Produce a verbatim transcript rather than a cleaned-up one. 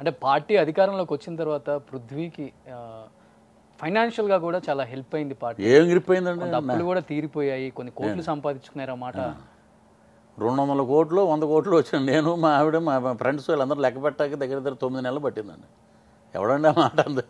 అంటే పార్టీ అధికారంలోకి వచ్చిన తర్వాత పృథ్వీకి ఫైనాన్షియల్ గా కూడా చాలా హెల్ప్ అయింది పార్టీ. ఏం హెల్ప్ అయిందండి? డబ్బులు కూడా తీరిపోయాయి, కొన్ని కోట్లు సంపాదించుకున్నారు అన్నమాట. రెండు వందల కోట్లు వంద కోట్లు వచ్చాను నేను, మా ఆవిడ, మా ఫ్రెండ్స్ వీళ్ళందరూ లెక్క పెట్టాక దగ్గర దగ్గర తొమ్మిది నెలలు పట్టిందండి. ఎవడండి ఆ మాట అంది?